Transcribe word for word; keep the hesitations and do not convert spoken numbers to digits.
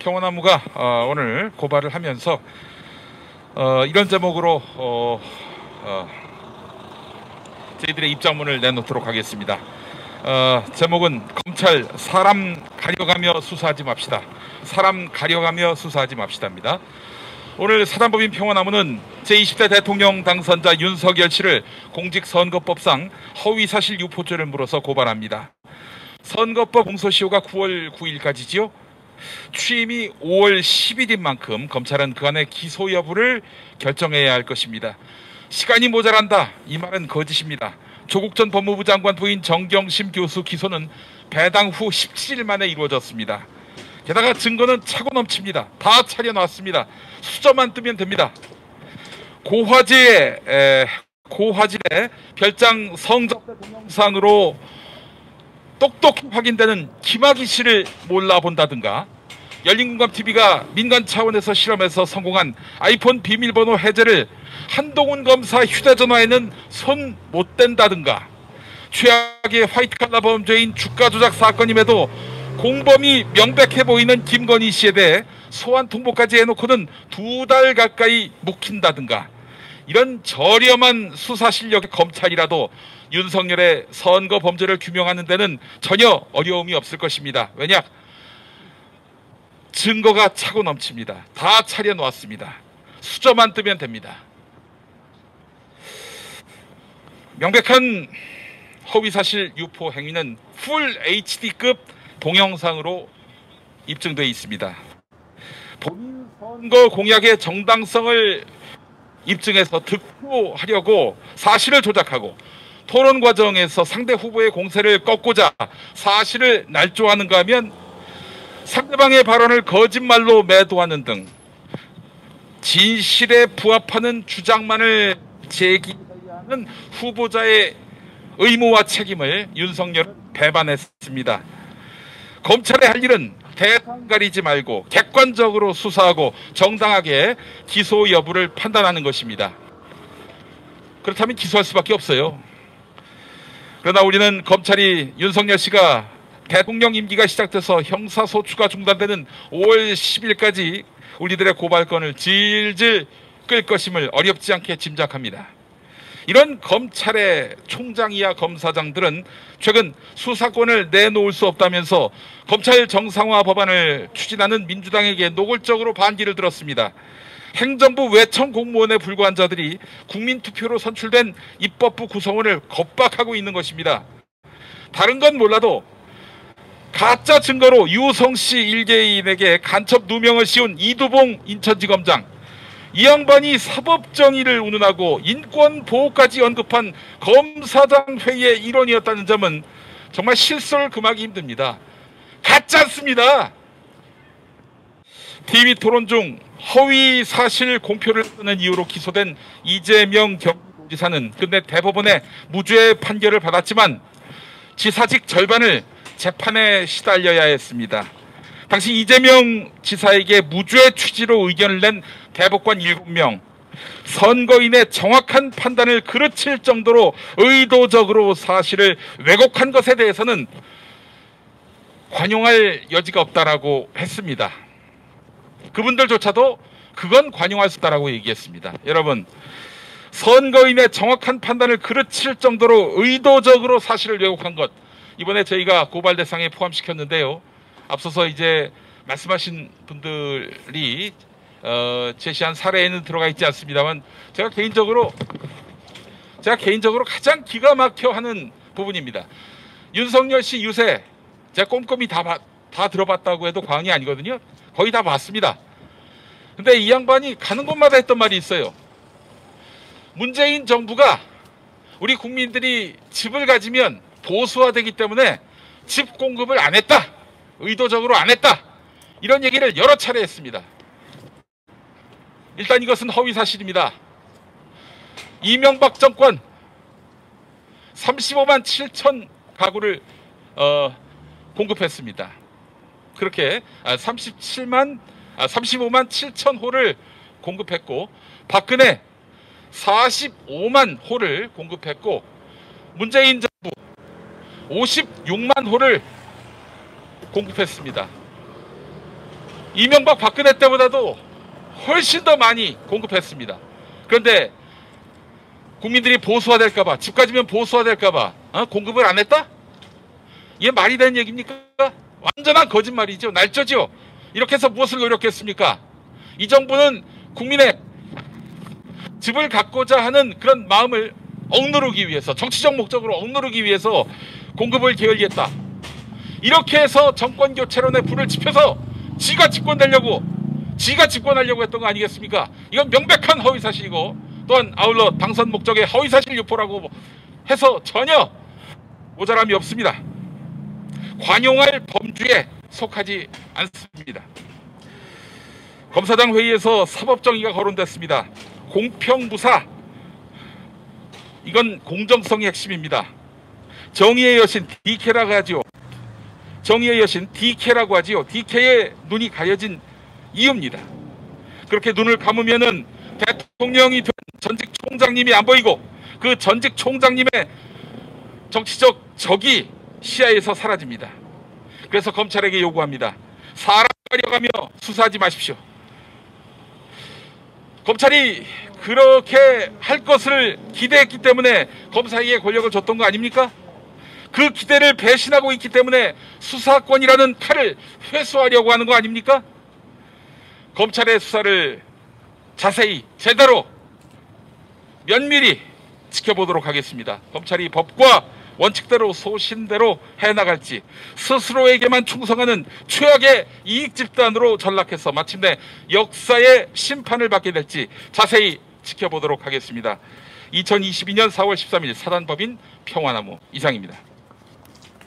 평화나무가 어, 오늘 고발을 하면서 어, 이런 제목으로 어, 어, 저희들의 입장문을 내놓도록 하겠습니다. 어, 제목은 검찰 사람 가려가며 수사하지 맙시다. 사람 가려가며 수사하지 맙시다입니다. 오늘 사단법인 평화나무는 제이십 대 대통령 당선자 윤석열 씨를 공직선거법상 허위사실 유포죄를 물어서 고발합니다. 선거법 공소시효가 구월 구일까지지요. 취임이 오월 십일인 만큼 검찰은 그 안에 기소 여부를 결정해야 할 것입니다. 시간이 모자란다, 이 말은 거짓입니다. 조국 전 법무부 장관 부인 정경심 교수 기소는 배당 후 십칠일 만에 이루어졌습니다. 게다가 증거는 차고 넘칩니다. 다 차려놨습니다. 수저만 뜨면 됩니다. 고화질의, 에, 고화질의 별장 성접대 동영상으로 똑똑히 확인되는 김학희 씨를 몰라본다든가, 열린공감티비가 민간 차원에서 실험해서 성공한 아이폰 비밀번호 해제를 한동훈 검사 휴대전화에는 손 못 댄다든가, 최악의 화이트칼라 범죄인 주가 조작 사건임에도 공범이 명백해 보이는 김건희 씨에 대해 소환 통보까지 해놓고는 두 달 가까이 묵힌다든가, 이런 저렴한 수사 실력의 검찰이라도 윤석열의 선거 범죄를 규명하는 데는 전혀 어려움이 없을 것입니다. 왜냐? 증거가 차고 넘칩니다. 다 차려놓았습니다. 수저만 뜨면 됩니다. 명백한 허위사실 유포 행위는 풀 에이치디급 동영상으로 입증되어 있습니다. 본인 선거 공약의 정당성을 입증해서 득표하려고 사실을 조작하고, 토론 과정에서 상대 후보의 공세를 꺾고자 사실을 날조하는가 하면 상대방의 발언을 거짓말로 매도하는 등 진실에 부합하는 주장만을 제기하는 후보자의 의무와 책임을 윤석열은 배반했습니다. 검찰의 할 일은 대상 가리지 말고 객관적으로 수사하고 정당하게 기소 여부를 판단하는 것입니다. 그렇다면 기소할 수밖에 없어요. 그러나 우리는 검찰이 윤석열 씨가 대통령 임기가 시작돼서 형사소추가 중단되는 오월 십일까지 우리들의 고발건을 질질 끌 것임을 어렵지 않게 짐작합니다. 이런 검찰의 총장 이하 검사장들은 최근 수사권을 내놓을 수 없다면서 검찰 정상화 법안을 추진하는 민주당에게 노골적으로 반기를 들었습니다. 행정부 외청 공무원에 불과한 자들이 국민투표로 선출된 입법부 구성원을 겁박하고 있는 것입니다. 다른 건 몰라도 가짜 증거로 유성 씨 일개인에게 간첩 누명을 씌운 이두봉 인천지검장, 이 양반이 사법정의를 운운하고 인권보호까지 언급한 검사장 회의의 일원이었다는 점은 정말 실소를 금하기 힘듭니다. 같지 않습니다. 티비 토론 중 허위 사실 공표를 쓰는 이유로 기소된 이재명 경기도지사는 근데 대법원의 무죄 판결을 받았지만 지사직 절반을 재판에 시달려야 했습니다. 당시 이재명 지사에게 무죄 취지로 의견을 낸 대법관 일곱 명, 선거인의 정확한 판단을 그르칠 정도로 의도적으로 사실을 왜곡한 것에 대해서는 관용할 여지가 없다라고 했습니다. 그분들조차도 그건 관용할 수 있다라고 얘기했습니다. 여러분, 선거인의 정확한 판단을 그르칠 정도로 의도적으로 사실을 왜곡한 것, 이번에 저희가 고발 대상에 포함시켰는데요. 앞서서 이제 말씀하신 분들이 어, 제시한 사례에는 들어가 있지 않습니다만, 제가 개인적으로 제가 개인적으로 가장 기가 막혀 하는 부분입니다. 윤석열 씨 유세 제가 꼼꼼히 다, 다 들어봤다고 해도 과언이 아니거든요. 거의 다 봤습니다. 근데 이 양반이 가는 곳마다 했던 말이 있어요. 문재인 정부가 우리 국민들이 집을 가지면 보수화되기 때문에 집 공급을 안 했다, 의도적으로 안 했다, 이런 얘기를 여러 차례 했습니다. 일단 이것은 허위사실입니다. 이명박 정권 삼십오만 칠천 가구를 어, 공급했습니다. 그렇게 삼십칠만, 삼십오만 칠천 호를 공급했고, 박근혜 사십오만 호를 공급했고, 문재인 정부 오십육만 호를 공급했습니다. 이명박 박근혜 때보다도 훨씬 더 많이 공급했습니다. 그런데 국민들이 보수화될까봐, 집까지면 보수화될까봐 어? 공급을 안 했다? 이게 말이 되는 얘기입니까? 완전한 거짓말이죠. 날조죠. 이렇게 해서 무엇을 노력했습니까? 이 정부는 국민의 집을 갖고자 하는 그런 마음을 억누르기 위해서, 정치적 목적으로 억누르기 위해서 공급을 게을리했다. 이렇게 해서 정권교체론에 불을 지펴서 지가 집권되려고, 지가 집권하려고 했던 거 아니겠습니까? 이건 명백한 허위사실이고, 또한 아울러 당선 목적의 허위사실 유포라고 해서 전혀 모자람이 없습니다. 관용할 범주에 속하지 않습니다. 검사장 회의에서 사법정의가 거론됐습니다. 공평무사, 이건 공정성의 핵심입니다. 정의의 여신 디케라고 하지요. 정의의 여신 디케라고 하지요. 디케의 눈이 가려진 이유입니다. 그렇게 눈을 감으면은 대통령이 된 전직 총장님이 안 보이고, 그 전직 총장님의 정치적 적이 시야에서 사라집니다. 그래서 검찰에게 요구합니다. 사람 가려가며 수사하지 마십시오. 검찰이 그렇게 할 것을 기대했기 때문에 검사에게 권력을 줬던 거 아닙니까? 그 기대를 배신하고 있기 때문에 수사권이라는 칼을 회수하려고 하는 거 아닙니까? 검찰의 수사를 자세히, 제대로, 면밀히 지켜보도록 하겠습니다. 검찰이 법과 원칙대로, 소신대로 해나갈지, 스스로에게만 충성하는 최악의 이익집단으로 전락해서 마침내 역사의 심판을 받게 될지 자세히 지켜보도록 하겠습니다. 이천이십이년 사월 십삼일 사단법인 평화나무, 이상입니다.